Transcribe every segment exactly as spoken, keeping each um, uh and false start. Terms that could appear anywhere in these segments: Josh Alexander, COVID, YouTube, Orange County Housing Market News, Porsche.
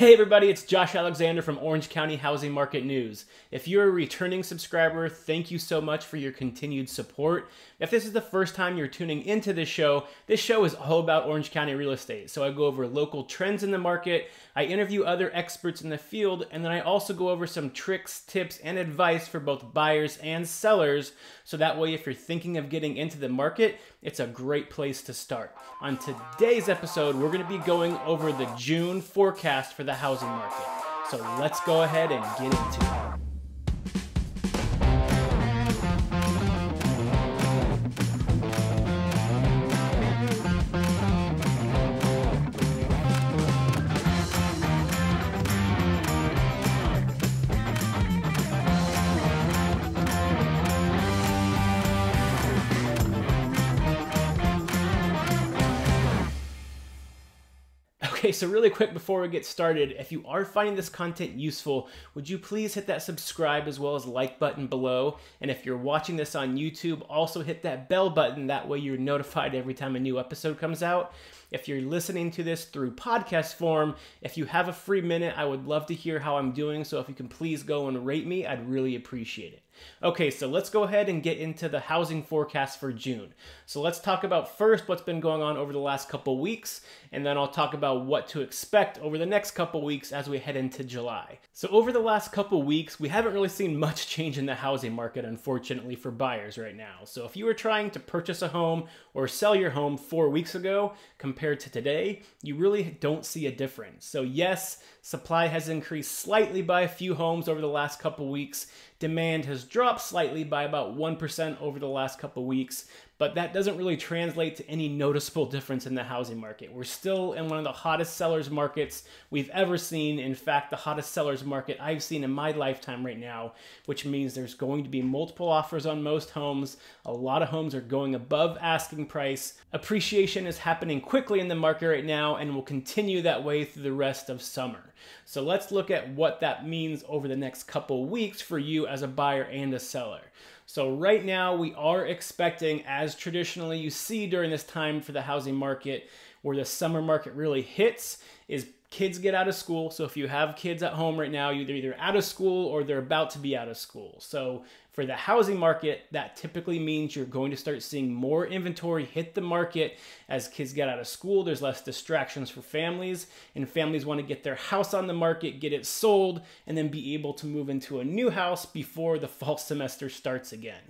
Hey everybody, it's Josh Alexander from Orange County Housing Market News. If you're a returning subscriber, thank you so much for your continued support. If this is the first time you're tuning into this show, this show is all about Orange County real estate. So I go over local trends in the market, I interview other experts in the field, and then I also go over some tricks, tips, and advice for both buyers and sellers. So that way, if you're thinking of getting into the market, it's a great place to start. On today's episode, we're going to be going over the June forecast for the the housing market. So let's go ahead and get into it. Okay, so really quick before we get started, if you are finding this content useful, would you please hit that subscribe as well as like button below? And if you're watching this on YouTube, also hit that bell button. That way you're notified every time a new episode comes out. If you're listening to this through podcast form, if you have a free minute, I would love to hear how I'm doing. So if you can please go and rate me, I'd really appreciate it. Okay, so let's go ahead and get into the housing forecast for June. So let's talk about first what's been going on over the last couple weeks, and then I'll talk about what to expect over the next couple weeks as we head into July. So over the last couple weeks, we haven't really seen much change in the housing market, unfortunately, for buyers right now. So if you were trying to purchase a home or sell your home four weeks ago compared to today, you really don't see a difference. So yes, supply has increased slightly by a few homes over the last couple weeks. Demand has dropped slightly by about one percent over the last couple weeks, but that doesn't really translate to any noticeable difference in the housing market. We're still in one of the hottest sellers markets we've ever seen. In fact, the hottest sellers market I've seen in my lifetime right now, which means there's going to be multiple offers on most homes. A lot of homes are going above asking price. Appreciation is happening quickly in the market right now and will continue that way through the rest of summer. So let's look at what that means over the next couple weeks for you as a buyer and a seller. So right now we are expecting, as traditionally you see during this time for the housing market, where the summer market really hits is kids get out of school. So if you have kids at home right now, you're either out of school or they're about to be out of school. So for the housing market, that typically means you're going to start seeing more inventory hit the market as kids get out of school. There's less distractions for families, and families want to get their house on the market, get it sold, and then be able to move into a new house before the fall semester starts again.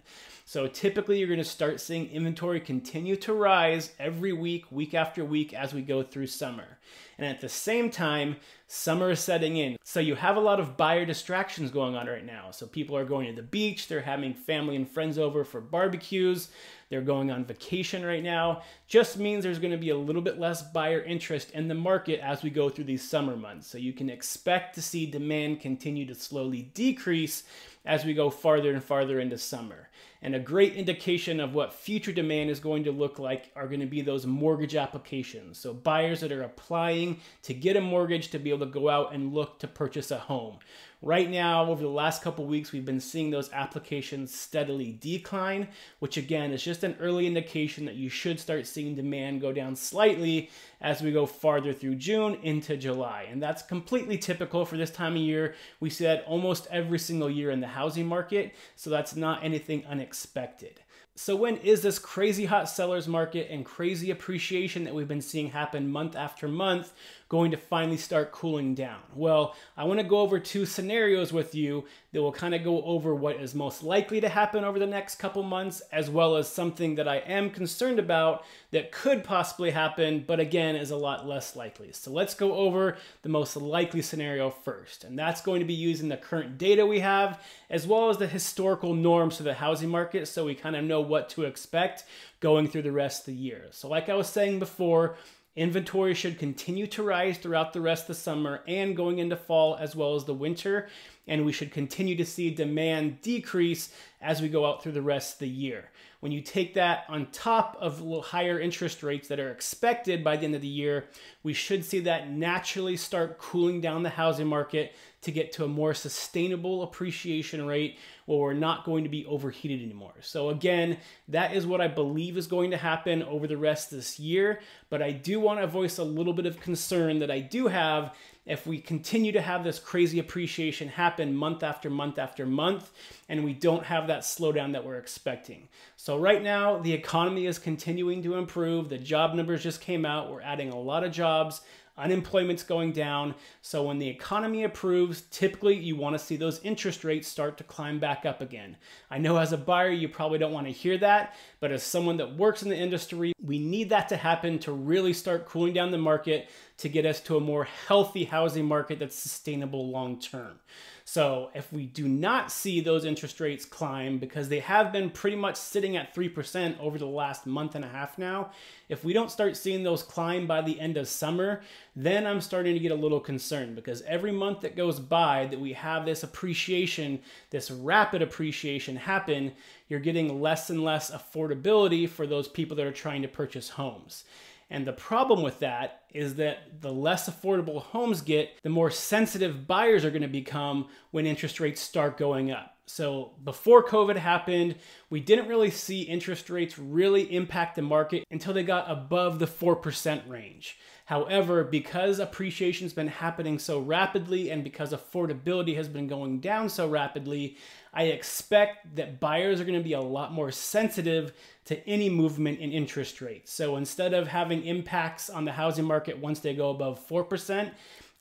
So typically you're going to start seeing inventory continue to rise every week, week after week as we go through summer. And at the same time, summer is setting in. So you have a lot of buyer distractions going on right now. So people are going to the beach, they're having family and friends over for barbecues, they're going on vacation right now. Just means there's going to be a little bit less buyer interest in the market as we go through these summer months. So you can expect to see demand continue to slowly decrease as we go farther and farther into summer. And a great indication of what future demand is going to look like are going to be those mortgage applications. So buyers that are applying to get a mortgage to be able to go out and look to purchase a home. Right now, over the last couple weeks, we've been seeing those applications steadily decline, which again is just an early indication that you should start seeing demand go down slightly as we go farther through June into July. And that's completely typical for this time of year. We see that almost every single year in the housing market, so that's not anything unexpected. So when is this crazy hot sellers market and crazy appreciation that we've been seeing happen month after month going to finally start cooling down? Well, I want to go over two scenarios with you that will kind of go over what is most likely to happen over the next couple months, as well as something that I am concerned about that could possibly happen, but again, is a lot less likely. So let's go over the most likely scenario first, and that's going to be using the current data we have, as well as the historical norms for the housing market, so we kind of know what to expect going through the rest of the year. So like I was saying before, inventory should continue to rise throughout the rest of the summer and going into fall as well as the winter, and we should continue to see demand decrease as we go out through the rest of the year. When you take that on top of higher interest rates that are expected by the end of the year, we should see that naturally start cooling down the housing market to get to a more sustainable appreciation rate where we're not going to be overheated anymore. So again, that is what I believe is going to happen over the rest of this year, but I do want to voice a little bit of concern that I do have, if we continue to have this crazy appreciation happen month after month after month, and we don't have that slowdown that we're expecting. So right now, the economy is continuing to improve. The job numbers just came out. We're adding a lot of jobs. Unemployment's going down. So when the economy improves, typically you want to see those interest rates start to climb back up again. I know as a buyer, you probably don't want to hear that, but as someone that works in the industry, we need that to happen to really start cooling down the market to get us to a more healthy housing market that's sustainable long-term. So if we do not see those interest rates climb, because they have been pretty much sitting at three percent over the last month and a half now, if we don't start seeing those climb by the end of summer, then I'm starting to get a little concerned, because every month that goes by that we have this appreciation, this rapid appreciation happen, you're getting less and less affordability for those people that are trying to purchase homes. And the problem with that is that the less affordable homes get, the more sensitive buyers are going to become when interest rates start going up. So before COVID happened, we didn't really see interest rates really impact the market until they got above the four percent range. However, because appreciation's been happening so rapidly and because affordability has been going down so rapidly, I expect that buyers are going to be a lot more sensitive to any movement in interest rates. So instead of having impacts on the housing market once they go above four percent,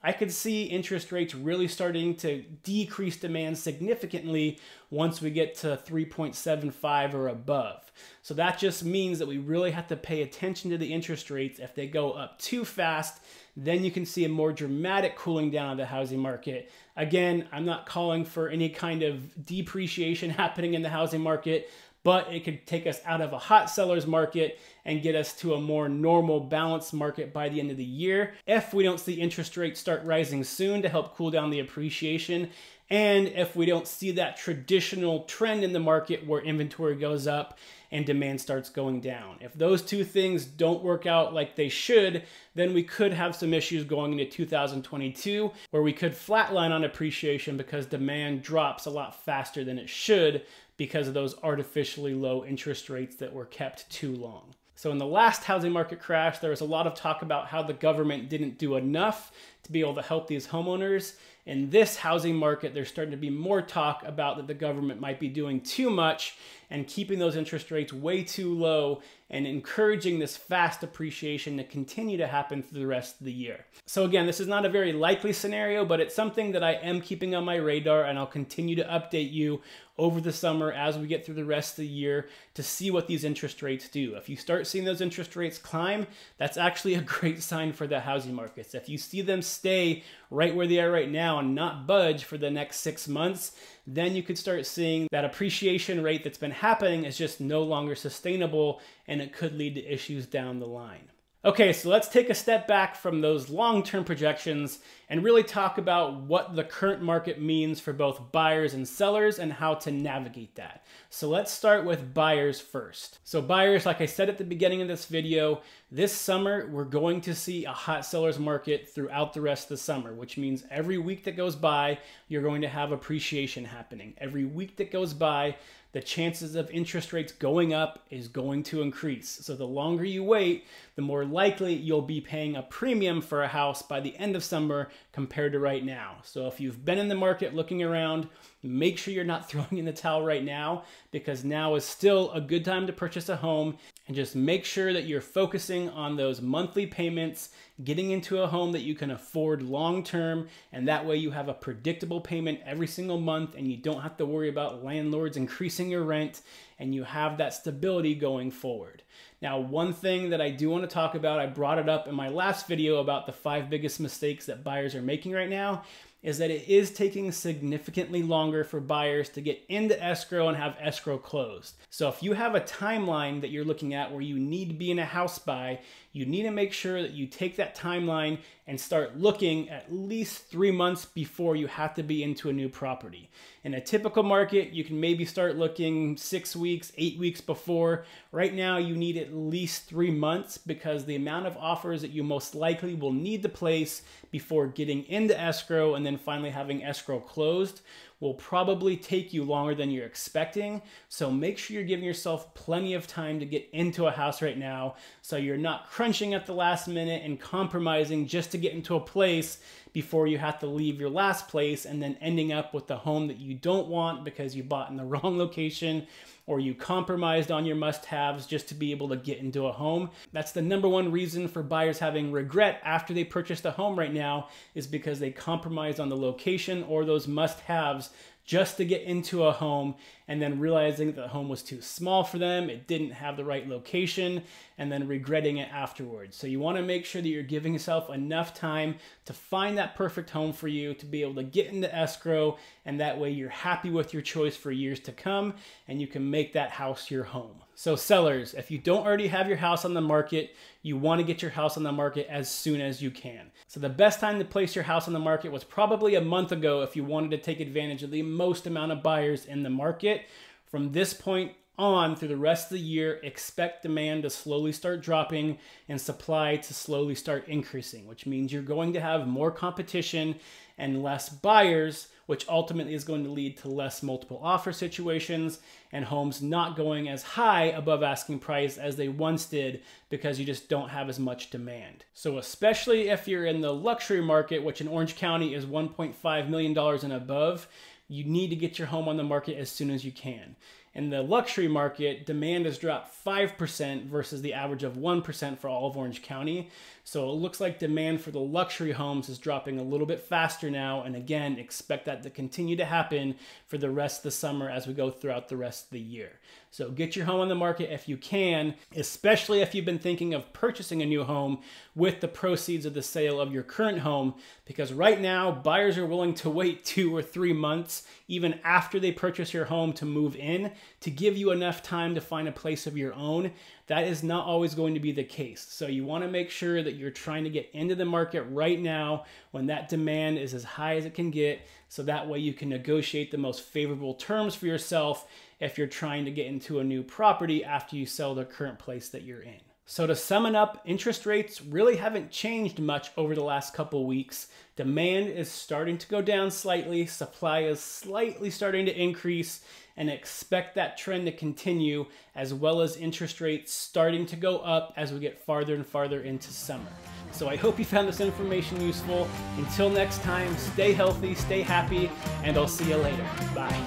I could see interest rates really starting to decrease demand significantly once we get to three point seven five or above. So that just means that we really have to pay attention to the interest rates. If they go up too fast, then you can see a more dramatic cooling down of the housing market. Again, I'm not calling for any kind of depreciation happening in the housing market, but it could take us out of a hot seller's market and get us to a more normal, balanced market by the end of the year if we don't see interest rates start rising soon to help cool down the appreciation, and if we don't see that traditional trend in the market where inventory goes up and demand starts going down. If those two things don't work out like they should, then we could have some issues going into two thousand twenty-two where we could flatline on appreciation because demand drops a lot faster than it should because of those artificially low interest rates that were kept too long. So in the last housing market crash, there was a lot of talk about how the government didn't do enough to be able to help these homeowners. In this housing market, there's starting to be more talk about that the government might be doing too much and keeping those interest rates way too low and encouraging this fast appreciation to continue to happen through the rest of the year. So again, this is not a very likely scenario, but it's something that I am keeping on my radar, and I'll continue to update you over the summer as we get through the rest of the year to see what these interest rates do. If you start seeing those interest rates climb, that's actually a great sign for the housing markets. If you see them stay right where they are right now and not budge for the next six months, then you could start seeing that appreciation rate that's been happening is just no longer sustainable, and it could lead to issues down the line. Okay, so let's take a step back from those long-term projections and really talk about what the current market means for both buyers and sellers and how to navigate that. So let's start with buyers first. So buyers, like I said at the beginning of this video, this summer we're going to see a hot seller's market throughout the rest of the summer, which means every week that goes by, you're going to have appreciation happening. Every week that goes by, the chances of interest rates going up is going to increase. So the longer you wait, the more likely you'll be paying a premium for a house by the end of summer compared to right now. So if you've been in the market looking around, make sure you're not throwing in the towel right now, because now is still a good time to purchase a home. And just make sure that you're focusing on those monthly payments, getting into a home that you can afford long term, and that way you have a predictable payment every single month and you don't have to worry about landlords increasing your rent, and you have that stability going forward. Now, one thing that I do want to talk about, I brought it up in my last video about the five biggest mistakes that buyers are making right now, is that it is taking significantly longer for buyers to get into escrow and have escrow closed. So if you have a timeline that you're looking at where you need to be in a house by, you need to make sure that you take that timeline and start looking at least three months before you have to be into a new property. In a typical market, you can maybe start looking six weeks, eight weeks before. Right now, you need at least three months because the amount of offers that you most likely will need to place before getting into escrow and then and finally having escrow closed will probably take you longer than you're expecting. So make sure you're giving yourself plenty of time to get into a house right now so you're not crunching at the last minute and compromising just to get into a place before you have to leave your last place and then ending up with the home that you don't want because you bought in the wrong location or you compromised on your must-haves just to be able to get into a home. That's the number one reason for buyers having regret after they purchased a home right now, is because they compromised on the location or those must-haves just to get into a home, and then realizing that the home was too small for them, it didn't have the right location, and then regretting it afterwards. So you wanna make sure that you're giving yourself enough time to find that perfect home for you, to be able to get into escrow, and that way you're happy with your choice for years to come, and you can make that house your home. So sellers, if you don't already have your house on the market, you want to get your house on the market as soon as you can. So the best time to place your house on the market was probably a month ago if you wanted to take advantage of the most amount of buyers in the market. From this point on through the rest of the year, expect demand to slowly start dropping and supply to slowly start increasing, which means you're going to have more competition and less buyers, which ultimately is going to lead to less multiple offer situations and homes not going as high above asking price as they once did because you just don't have as much demand. So especially if you're in the luxury market, which in Orange County is one point five million dollars and above, you need to get your home on the market as soon as you can. In the luxury market, demand has dropped five percent versus the average of one percent for all of Orange County. So it looks like demand for the luxury homes is dropping a little bit faster now. And again, expect that to continue to happen for the rest of the summer as we go throughout the rest of the year. So get your home on the market if you can, especially if you've been thinking of purchasing a new home with the proceeds of the sale of your current home, because right now buyers are willing to wait two or three months, even after they purchase your home, to move in, to give you enough time to find a place of your own. That is not always going to be the case. So you want to make sure that you're trying to get into the market right now when that demand is as high as it can get, so that way you can negotiate the most favorable terms for yourself if you're trying to get into a new property after you sell the current place that you're in. So to sum it up, interest rates really haven't changed much over the last couple weeks. Demand is starting to go down slightly, supply is slightly starting to increase, and expect that trend to continue, as well as interest rates starting to go up as we get farther and farther into summer. So I hope you found this information useful. Until next time, stay healthy, stay happy, and I'll see you later. Bye.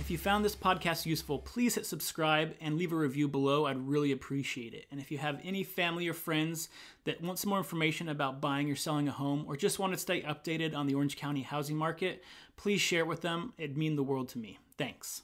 If you found this podcast useful, please hit subscribe and leave a review below. I'd really appreciate it. And if you have any family or friends that want some more information about buying or selling a home, or just want to stay updated on the Orange County housing market, please share it with them. It'd mean the world to me. Thanks.